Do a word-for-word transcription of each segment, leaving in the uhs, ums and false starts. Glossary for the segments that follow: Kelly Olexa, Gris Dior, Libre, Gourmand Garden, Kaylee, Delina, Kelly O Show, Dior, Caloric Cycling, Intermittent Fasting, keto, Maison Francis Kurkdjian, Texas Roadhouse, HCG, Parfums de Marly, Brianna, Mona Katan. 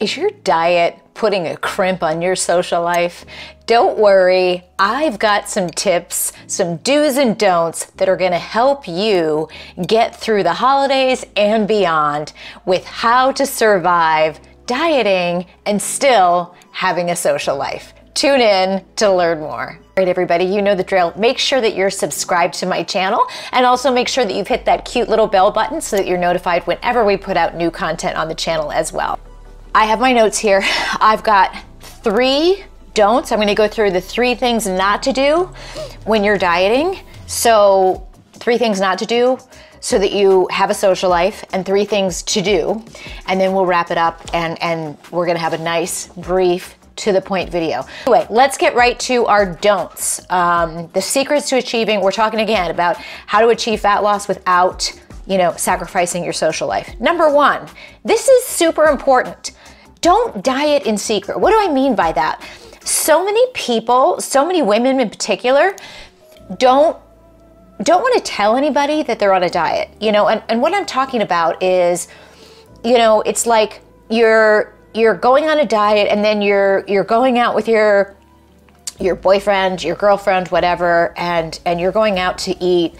Is your diet putting a crimp on your social life? Don't worry, I've got some tips, some do's and don'ts that are gonna help you get through the holidays and beyond with how to survive dieting and still having a social life. Tune in to learn more. All right, everybody, you know the drill. Make sure that you're subscribed to my channel and also make sure that you've hit that cute little bell button so that you're notified whenever we put out new content on the channel as well. I have my notes here. I've got three don'ts. I'm gonna go through the three things not to do when you're dieting. So three things not to do so that you have a social life, and three things to do. And then we'll wrap it up and, and we're gonna have a nice, brief, to the point video. Anyway, let's get right to our don'ts. Um, the secrets to achieving, we're talking again about how to achieve fat loss without, you know, sacrificing your social life. Number one, this is super important. Don't diet in secret. What do I mean by that? So many people, so many women in particular, don't don't want to tell anybody that they're on a diet. You know, and, and what I'm talking about is, you know, it's like you're you're going on a diet and then you're you're going out with your your boyfriend, your girlfriend, whatever, and, and you're going out to eat,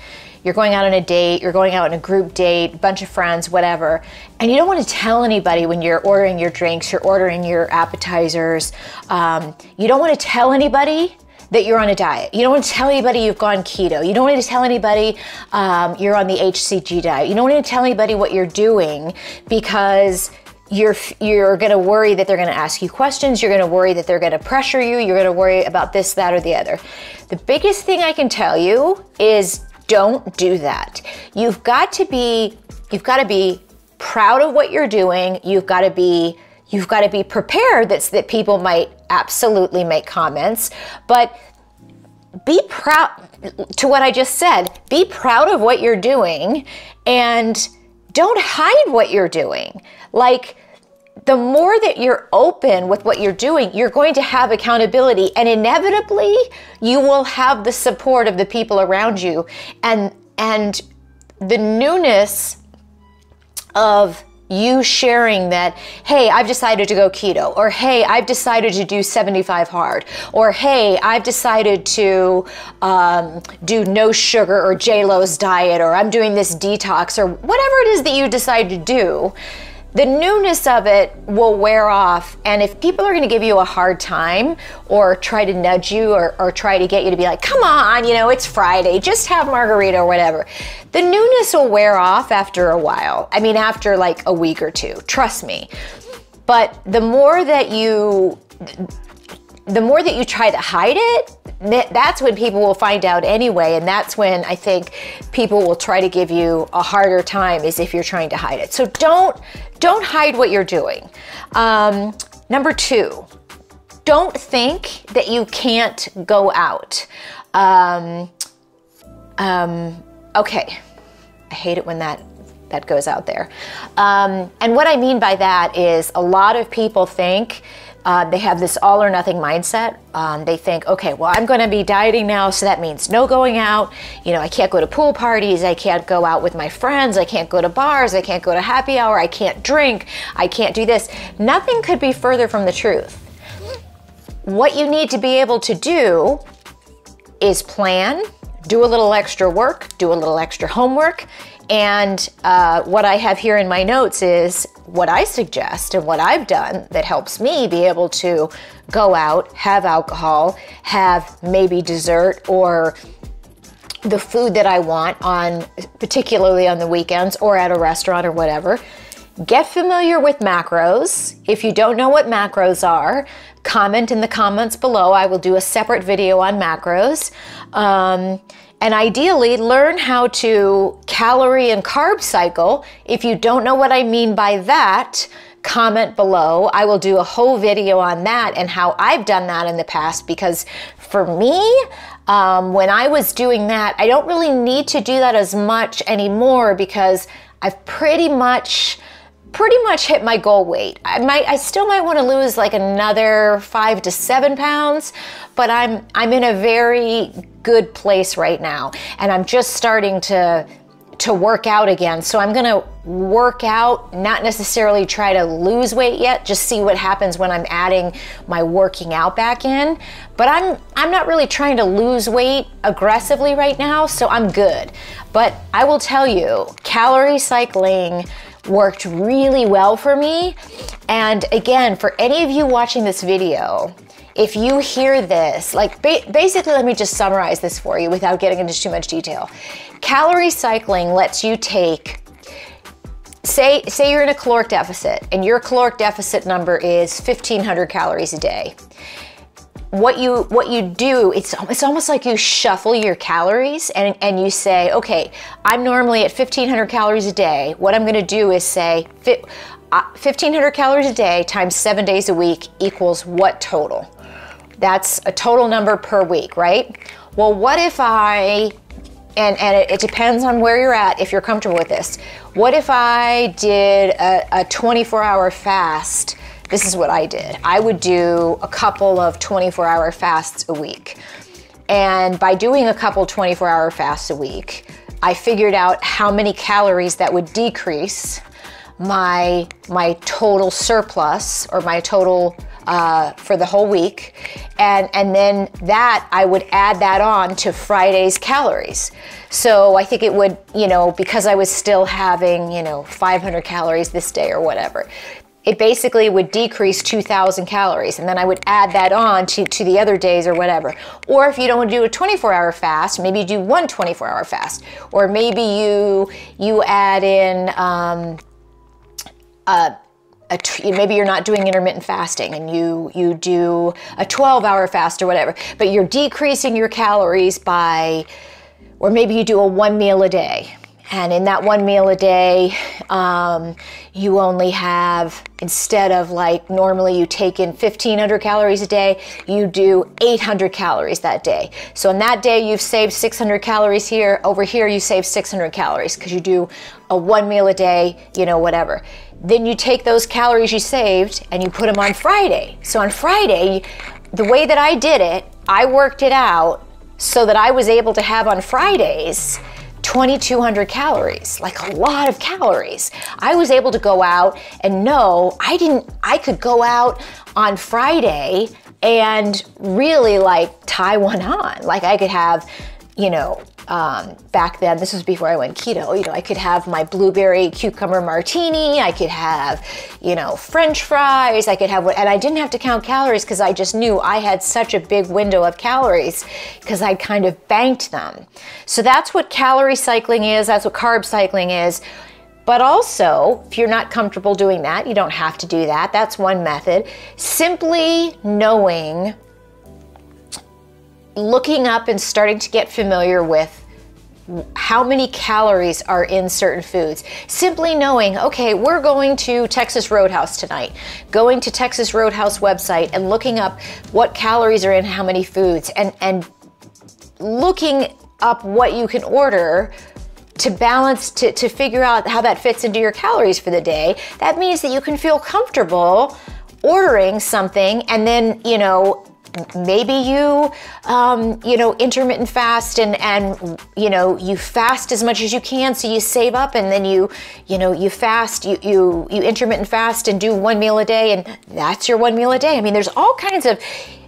you're going out on a date, you're going out on a group date, bunch of friends, whatever, and you don't want to tell anybody when you're ordering your drinks, you're ordering your appetizers, um, you don't want to tell anybody that you're on a diet. You don't want to tell anybody you've gone keto. You don't want to tell anybody um, you're on the H C G diet. You don't want to tell anybody what you're doing because You're, you're gonna worry that they're gonna ask you questions, you're gonna worry that they're gonna pressure you, you're gonna worry about this, that, or the other. The biggest thing I can tell you is don't do that. You've got to be, you've gotta be proud of what you're doing, you've gotta be, you've gotta be prepared that, that people might absolutely make comments, but be proud, to what I just said, be proud of what you're doing and don't hide what you're doing. Like, the more that you're open with what you're doing, you're going to have accountability, and inevitably you will have the support of the people around you, and and the newness of you sharing that, hey, I've decided to go keto, or hey, I've decided to do seventy-five hard, or hey, I've decided to um, do no sugar or J Lo's diet, or I'm doing this detox, or whatever it is that you decide to do. The newness of it will wear off, and if people are gonna give you a hard time or try to nudge you or, or try to get you to be like, come on, you know, it's Friday, just have margarita or whatever, the newness will wear off after a while. I mean, after like a week or two, trust me. But the more that you, the more that you try to hide it, that's when people will find out anyway, and that's when I think people will try to give you a harder time, is if you're trying to hide it. So don't don't hide what you're doing. Um, number two, don't think that you can't go out. Um, um, okay, I hate it when that that goes out there. Um, and what I mean by that is a lot of people think Uh, they have this all or nothing mindset. Um, they think, okay, well, I'm gonna be dieting now, so that means no going out. You know, I can't go to pool parties, I can't go out with my friends, I can't go to bars, I can't go to happy hour, I can't drink, I can't do this. Nothing could be further from the truth. What you need to be able to do is plan, do a little extra work, do a little extra homework, and uh, what I have here in my notes is what I suggest and what I've done that helps me be able to go out, have alcohol, have maybe dessert or the food that I want on, particularly on the weekends or at a restaurant or whatever. Get familiar with macros. If you don't know what macros are, comment in the comments below. I will do a separate video on macros. Um, And ideally, learn how to calorie and carb cycle. If you don't know what I mean by that, comment below. I will do a whole video on that and how I've done that in the past, because for me, um, when I was doing that, I don't really need to do that as much anymore because I've pretty much pretty much hit my goal weight. I might, I still might want to lose like another five to seven pounds, but I'm, I'm in a very good place right now. And I'm just starting to, to work out again. So I'm gonna work out, not necessarily try to lose weight yet, just see what happens when I'm adding my working out back in. But I'm, I'm not really trying to lose weight aggressively right now, so I'm good. But I will tell you, calorie cycling worked really well for me. And again, for any of you watching this video, if you hear this, like ba basically let me just summarize this for you without getting into too much detail. Calorie cycling lets you take, say, say you're in a caloric deficit and your caloric deficit number is fifteen hundred calories a day. What you, what you do, it's, it's almost like you shuffle your calories and, and you say, okay, I'm normally at fifteen hundred calories a day. What I'm gonna do is say, fit, uh, fifteen hundred calories a day times seven days a week equals what total? That's a total number per week, right? Well, what if I, and, and it, it depends on where you're at if you're comfortable with this. What if I did a, a twenty-four hour fast? This is what I did. I would do a couple of twenty-four hour fasts a week. And by doing a couple twenty-four hour fasts a week, I figured out how many calories that would decrease my, my total surplus or my total Uh, for the whole week, and and then that I would add that on to Friday's calories. So I think it would, you know, because I was still having, you know, five hundred calories this day or whatever, it basically would decrease two thousand calories, and then I would add that on to, to the other days or whatever. Or if you don't want to do a twenty-four hour fast, maybe you do one twenty-four hour fast, or maybe you you add in um, uh, A t maybe you're not doing intermittent fasting and you, you do a twelve hour fast or whatever, but you're decreasing your calories by, or maybe you do a one meal a day. And in that one meal a day, um, you only have, instead of like normally you take in fifteen hundred calories a day, you do eight hundred calories that day. So on that day, you've saved six hundred calories here. Over here, you save six hundred calories because you do a one meal a day, you know, whatever. Then you take those calories you saved and you put them on Friday. So on Friday, the way that I did it, I worked it out so that I was able to have on Fridays twenty-two hundred calories, like a lot of calories. I was able to go out and no, I didn't, I could go out on Friday and really like tie one on. Like I could have, you know, um, back then, this was before I went keto, you know, I could have my blueberry cucumber martini, I could have, you know, French fries, I could have, and I didn't have to count calories because I just knew I had such a big window of calories because I kind of banked them. So that's what calorie cycling is, that's what carb cycling is. But also, if you're not comfortable doing that, you don't have to do that, that's one method. Simply knowing, looking up and starting to get familiar with how many calories are in certain foods. Simply knowing, okay, we're going to Texas Roadhouse tonight. Going to Texas Roadhouse website and looking up what calories are in how many foods and, and looking up what you can order to balance, to, to figure out how that fits into your calories for the day. That means that you can feel comfortable ordering something and then, you know, maybe you, um, you know, intermittent fast and, and, you know, you fast as much as you can. So you save up and then you, you know, you fast, you, you, you intermittent fast and do one meal a day and that's your one meal a day. I mean, there's all kinds of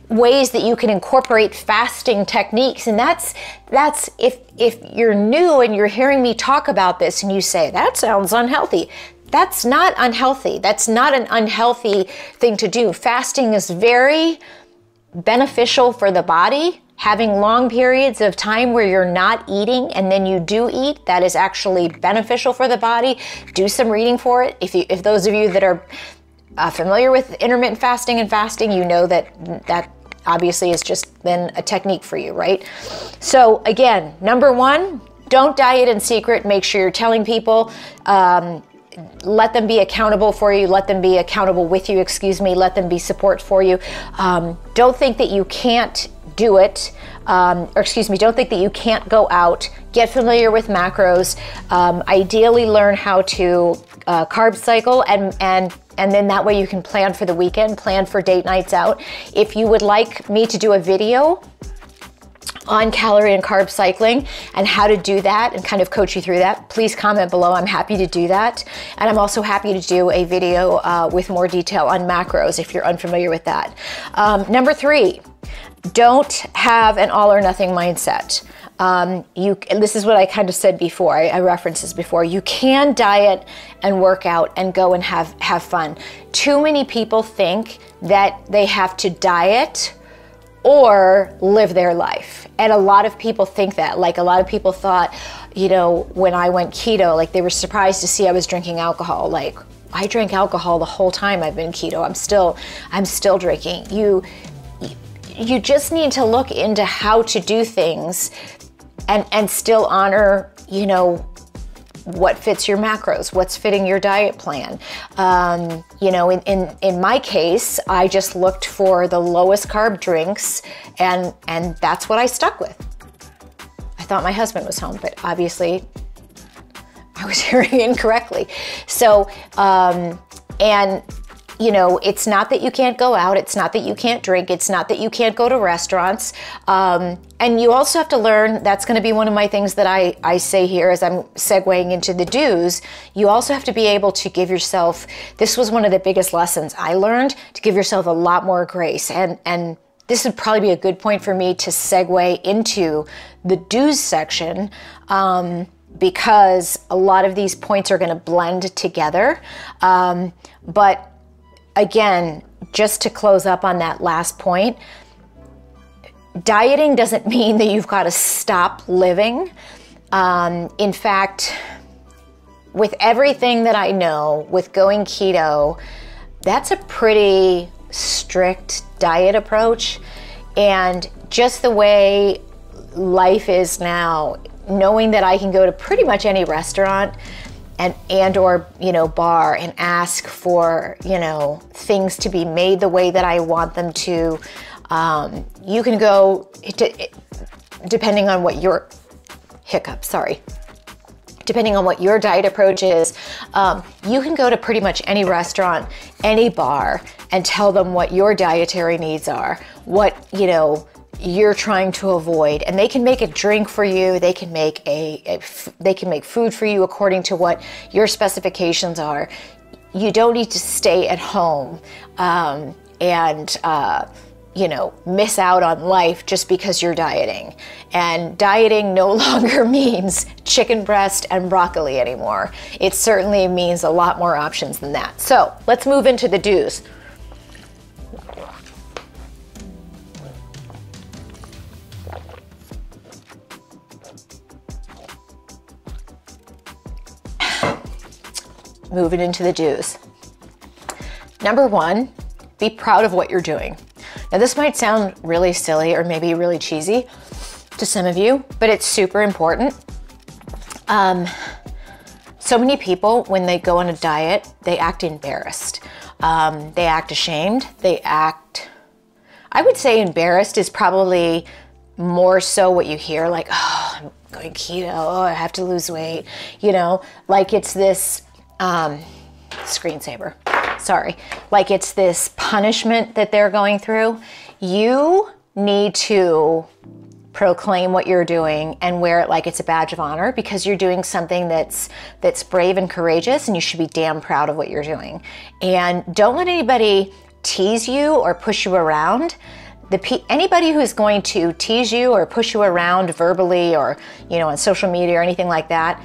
ways that you can incorporate fasting techniques. And that's, that's if, if you're new and you're hearing me talk about this and you say, that sounds unhealthy. That's not unhealthy. That's not an unhealthy thing to do. Fasting is very beneficial for the body. Having long periods of time where you're not eating and then you do eat, that is actually beneficial for the body. Do some reading for it. If you, if those of you that are uh, familiar with intermittent fasting and fasting, you know that that obviously has just been a technique for you, right? So again, number one, don't diet in secret. Make sure you're telling people. Um, let them be accountable for you, let them be accountable with you, excuse me, let them be support for you. Um, don't think that you can't do it, um, or excuse me, don't think that you can't go out, get familiar with macros, um, ideally learn how to uh, carb cycle, and, and, and then that way you can plan for the weekend, plan for date nights out. If you would like me to do a video on calorie and carb cycling and how to do that and kind of coach you through that, please comment below. I'm happy to do that. And I'm also happy to do a video uh, with more detail on macros if you're unfamiliar with that. Um, number three, don't have an all or nothing mindset. Um, you, and this is what I kind of said before, I, I referenced this before, you can diet and work out and go and have, have fun. Too many people think that they have to diet or live their life. And a lot of people think that, like a lot of people thought, you know, when I went keto, like they were surprised to see I was drinking alcohol. Like I drank alcohol the whole time I've been keto. I'm still, I'm still drinking. You, you just need to look into how to do things and, and still honor, you know, what fits your macros, what's fitting your diet plan. Um, you know, in, in, in my case, I just looked for the lowest carb drinks and, and that's what I stuck with. I thought my husband was home, but obviously I was hearing incorrectly. So, um, and you know, it's not that you can't go out, it's not that you can't drink, it's not that you can't go to restaurants. Um, and you also have to learn, that's gonna be one of my things that I, I say here as I'm segueing into the do's, you also have to be able to give yourself, this was one of the biggest lessons I learned, to give yourself a lot more grace. And, and this would probably be a good point for me to segue into the do's section, um, because a lot of these points are gonna blend together. Um, but again, just to close up on that last point, dieting doesn't mean that you've got to stop living. Um, in fact, with everything that I know, with going keto, that's a pretty strict diet approach. And just the way life is now, knowing that I can go to pretty much any restaurant and, and or, you know, bar and ask for, you know, things to be made the way that I want them to. Um, you can go, to, depending on what your, hiccup, sorry. Depending on what your diet approach is, um, you can go to pretty much any restaurant, any bar, and tell them what your dietary needs are, what, you know, you're trying to avoid, and they can make a drink for you. They can make a, a f they can make food for you according to what your specifications are. You don't need to stay at home um, and uh, you know, miss out on life just because you're dieting. And dieting no longer means chicken breast and broccoli anymore. It certainly means a lot more options than that. So let's move into the do's. Moving into the do's. Number one, be proud of what you're doing. Now this might sound really silly or maybe really cheesy to some of you, but it's super important. Um, so many people, when they go on a diet, they act embarrassed. Um, they act ashamed, they act, I would say embarrassed is probably more so what you hear, like, oh, I'm going keto, oh, I have to lose weight. You know, like it's this, Um, screensaver, sorry. Like it's this punishment that they're going through. You need to proclaim what you're doing and wear it like it's a badge of honor, because you're doing something that's, that's brave and courageous, and you should be damn proud of what you're doing. And don't let anybody tease you or push you around. The pe anybody who's going to tease you or push you around verbally or, you know, on social media or anything like that,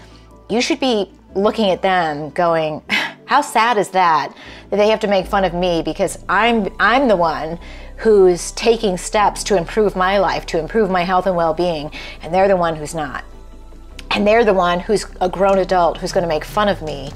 you should be looking at them going, how sad is that, that they have to make fun of me because I'm, I'm the one who's taking steps to improve my life, to improve my health and well-being, and they're the one who's not. And they're the one who's a grown adult who's gonna make fun of me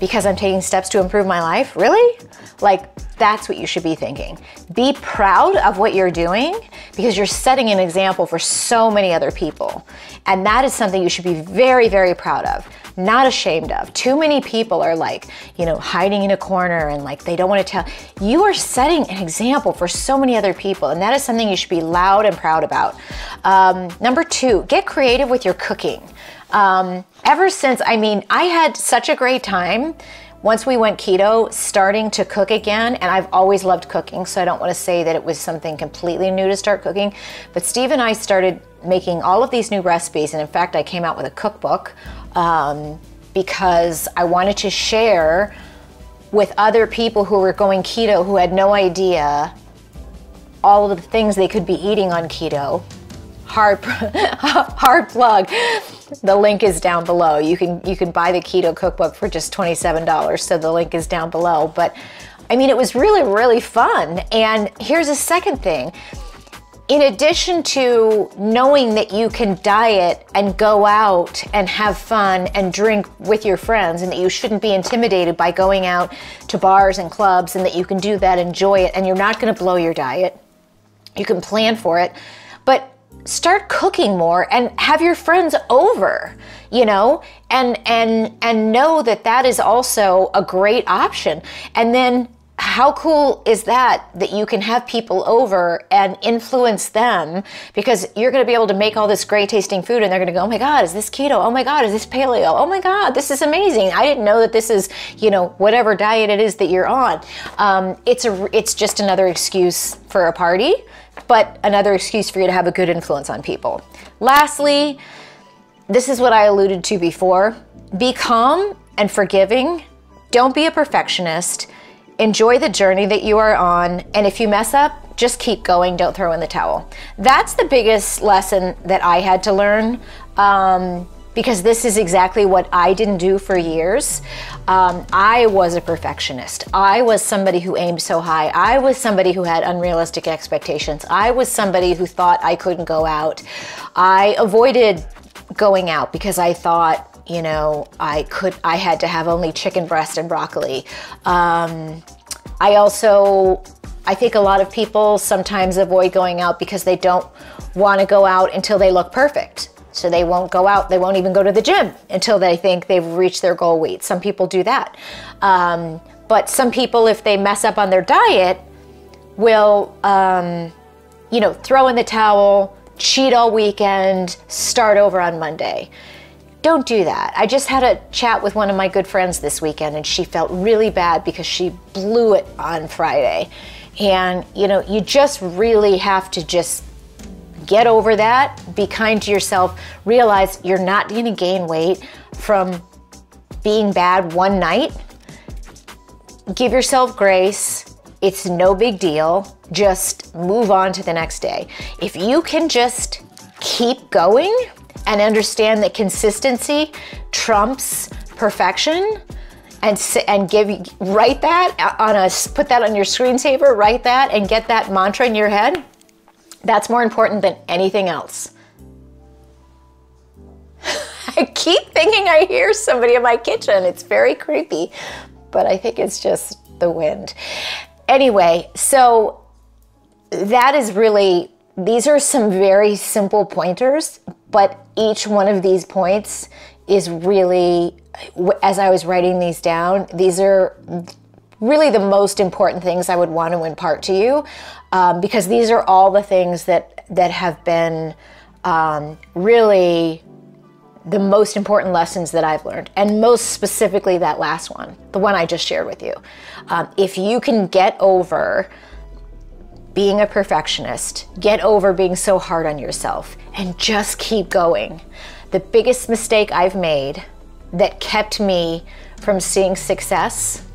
because I'm taking steps to improve my life? Really? Like, that's what you should be thinking. Be proud of what you're doing because you're setting an example for so many other people. And that is something you should be very, very proud of, not ashamed of. Too many people are like, you know, hiding in a corner and like they don't want to tell. You are setting an example for so many other people, and that is something you should be loud and proud about. Um, number two, get creative with your cooking. Um, ever since, I mean, I had such a great time once we went keto, starting to cook again, and I've always loved cooking, so I don't want to say that it was something completely new to start cooking, but Steve and I started making all of these new recipes, and in fact, I came out with a cookbook um, because I wanted to share with other people who were going keto who had no idea all of the things they could be eating on keto. Hard, hard plug. The link is down below. You can you can buy the keto cookbook for just twenty-seven dollars. So the link is down below. But I mean, it was really, really fun. And here's a second thing. In addition to knowing that you can diet and go out and have fun and drink with your friends and that you shouldn't be intimidated by going out to bars and clubs and that you can do that, enjoy it, and you're not going to blow your diet. You can plan for it, but start cooking more and have your friends over, you know, and, and, and know that that is also a great option. And then how cool is that, that you can have people over and influence them, because you're going to be able to make all this great tasting food and they're going to go, oh my God, is this keto? Oh my God, is this paleo? Oh my God, this is amazing. I didn't know that this is, you know, whatever diet it is that you're on. Um, it's a, it's just another excuse for a party, but another excuse for you to have a good influence on people. Lastly, this is what I alluded to before. Be calm and forgiving. Don't be a perfectionist. Enjoy the journey that you are on. And if you mess up, just keep going. Don't throw in the towel. That's the biggest lesson that I had to learn, um, because this is exactly what I didn't do for years. Um, I was a perfectionist. I was somebody who aimed so high. I was somebody who had unrealistic expectations. I was somebody who thought I couldn't go out. I avoided going out because I thought, you know, I could, I had to have only chicken breast and broccoli. Um, I also, I think a lot of people sometimes avoid going out because they don't want to go out until they look perfect. So they won't go out, they won't even go to the gym until they think they've reached their goal weight. Some people do that. Um, but some people, if they mess up on their diet, will, um, you know, throw in the towel, cheat all weekend, start over on Monday. Don't do that. I just had a chat with one of my good friends this weekend and she felt really bad because she blew it on Friday. And you know, you just really have to just get over that, be kind to yourself, realize you're not going to gain weight from being bad one night. Give yourself grace. It's no big deal. Just move on to the next day. If you can just keep going, and understand that consistency trumps perfection, and and give write that on a put that on your screensaver, write that and get that mantra in your head. That's more important than anything else. I keep thinking I hear somebody in my kitchen. It's very creepy, but I think it's just the wind. Anyway, so that is really, these are some very simple pointers, but each one of these points is really, as I was writing these down, these are really the most important things I would want to impart to you, um, because these are all the things that, that have been um, really the most important lessons that I've learned, and most specifically that last one, the one I just shared with you. Um, if you can get over being a perfectionist, get over being so hard on yourself, and just keep going. The biggest mistake I've made that kept me from seeing success,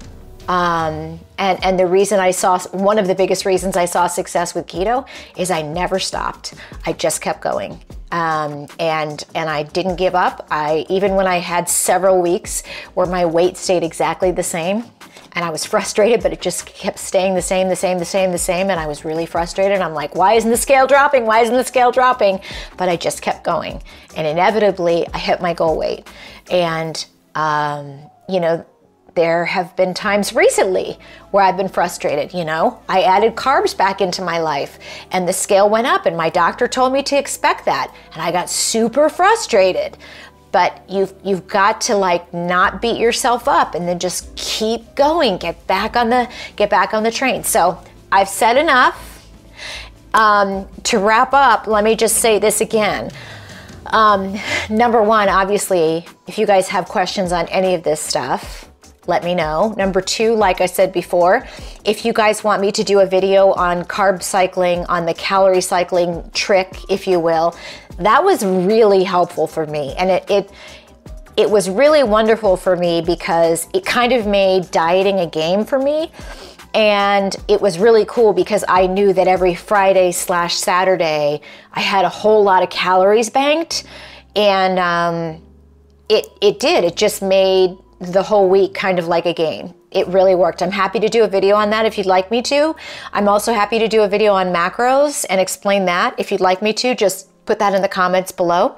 um, and, and the reason I saw, one of the biggest reasons I saw success with keto is I never stopped. I just kept going. Um, and, and I didn't give up. I, even when I had several weeks where my weight stayed exactly the same, and I was frustrated, but it just kept staying the same, the same, the same, the same. And I was really frustrated. I'm like, why isn't the scale dropping? Why isn't the scale dropping? But I just kept going. And inevitably, I hit my goal weight. And, um, you know, there have been times recently where I've been frustrated, you know. I added carbs back into my life and the scale went up and my doctor told me to expect that. And I got super frustrated. But you've, you've got to like not beat yourself up and then just keep going, get back on the, get back on the train. So I've said enough. Um, to wrap up, let me just say this again. Um, number one, obviously, if you guys have questions on any of this stuff, let me know. Number two, like I said before, if you guys want me to do a video on carb cycling, on the calorie cycling trick, if you will, that was really helpful for me. And it, it, it was really wonderful for me because it kind of made dieting a game for me. And it was really cool because I knew that every Friday slash Saturday, I had a whole lot of calories banked. And um, it, it did, it just made the whole week kind of like a game. It really worked. I'm happy to do a video on that if you'd like me to. I'm also happy to do a video on macros and explain that if you'd like me to. Just put that in the comments below.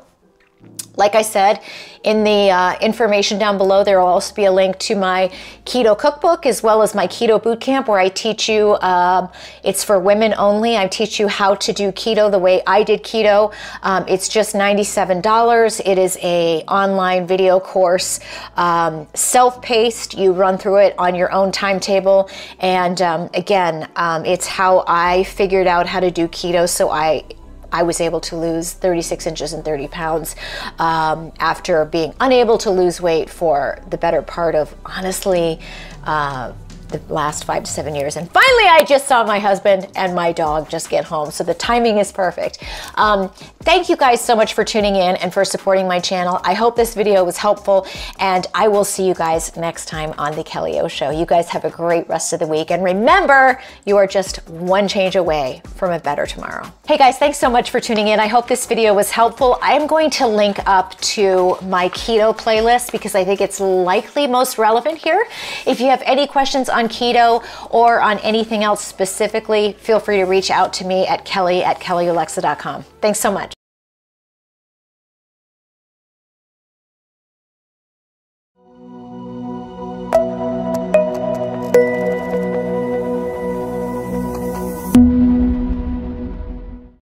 Like I said, in the uh, information down below, there will also be a link to my keto cookbook as well as my keto boot camp, where I teach you, um, it's for women only. I teach you how to do keto the way I did keto. Um, it's just ninety-seven dollars. It is a online video course, um, self-paced. You run through it on your own timetable. And um, again, um, it's how I figured out how to do keto. So I I was able to lose thirty-six inches and thirty pounds um, after being unable to lose weight for the better part of, honestly, uh, the last five to seven years. And finally, I just saw my husband and my dog just get home. So the timing is perfect. Um, thank you guys so much for tuning in and for supporting my channel. I hope this video was helpful, and I will see you guys next time on The Kelly O Show. You guys have a great rest of the week. And remember, you are just one change away from a better tomorrow. Hey guys, thanks so much for tuning in. I hope this video was helpful. I am going to link up to my keto playlist because I think it's likely most relevant here. If you have any questions on on keto or on anything else specifically, feel free to reach out to me at kelly at kelly olexa dot com. Thanks so much.